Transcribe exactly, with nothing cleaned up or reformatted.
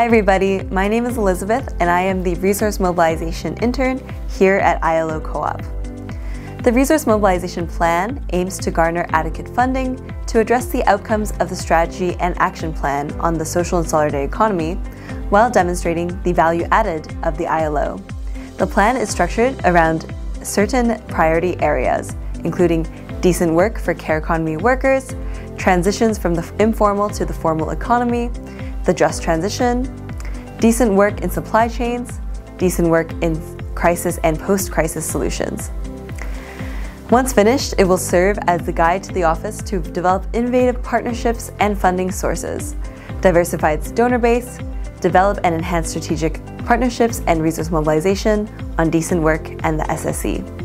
Hi everybody, my name is Elizabeth and I am the Resource Mobilization Intern here at I L O Co-op. The Resource Mobilization Plan aims to garner adequate funding to address the outcomes of the Strategy and Action Plan on the Social and Solidarity Economy while demonstrating the value added of the I L O. The plan is structured around certain priority areas, including decent work for care economy workers, transitions from the informal to the formal economy, the just transition, decent work in supply chains, decent work in crisis and post-crisis solutions. Once finished, it will serve as the guide to the office to develop innovative partnerships and funding sources, diversify its donor base, develop and enhance strategic partnerships and resource mobilization on decent work and the S S E.